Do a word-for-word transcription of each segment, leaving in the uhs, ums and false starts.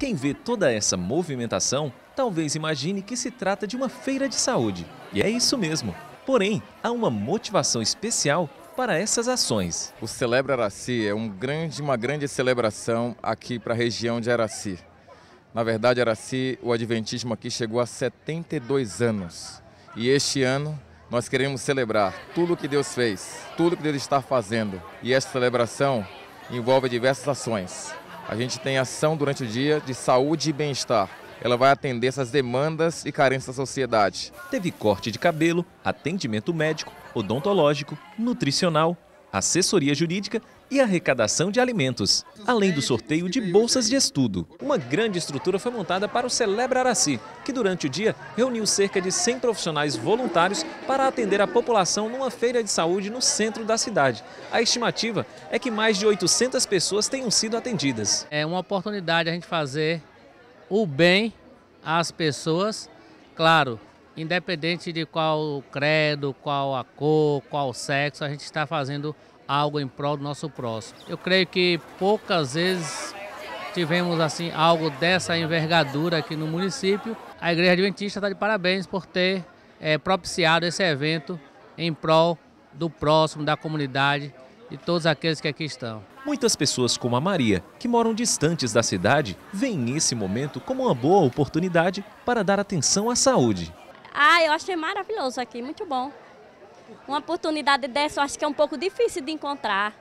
Quem vê toda essa movimentação, talvez imagine que se trata de uma feira de saúde. E é isso mesmo. Porém, há uma motivação especial para essas ações. O Celebra Araci é um grande, uma grande celebração aqui para a região de Araci. Na verdade, Araci, o adventismo aqui chegou a setenta e dois anos. E este ano nós queremos celebrar tudo o que Deus fez, tudo o que Deus está fazendo. E esta celebração envolve diversas ações. A gente tem ação durante o dia de saúde e bem-estar. Ela vai atender essas demandas e carências da sociedade. Teve corte de cabelo, atendimento médico, odontológico, nutricional, assessoria jurídica e arrecadação de alimentos, além do sorteio de bolsas de estudo. Uma grande estrutura foi montada para o Celebra Araci, que durante o dia reuniu cerca de cem profissionais voluntários para atender a população numa feira de saúde no centro da cidade. A estimativa é que mais de oitocentas pessoas tenham sido atendidas. É uma oportunidade a gente fazer o bem às pessoas, claro, independente de qual credo, qual a cor, qual sexo, a gente está fazendo algo em prol do nosso próximo. Eu creio que poucas vezes tivemos assim algo dessa envergadura aqui no município. A Igreja Adventista está de parabéns por ter é, propiciado esse evento em prol do próximo, da comunidade e todos aqueles que aqui estão. Muitas pessoas como a Maria, que moram distantes da cidade, veem esse momento como uma boa oportunidade para dar atenção à saúde. Ah, eu achei maravilhoso aqui, muito bom. Uma oportunidade dessa eu acho que é um pouco difícil de encontrar.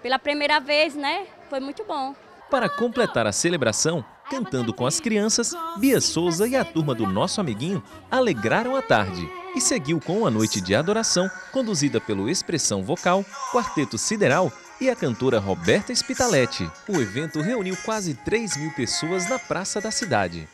Pela primeira vez, né? Foi muito bom. Para completar a celebração, cantando com as crianças, Bia Souza e a turma do Nosso Amiguinho alegraram a tarde. E seguiu com uma noite de adoração, conduzida pelo Expressão Vocal, Quarteto Sideral e a cantora Roberta Spitaletti. O evento reuniu quase três mil pessoas na praça da cidade.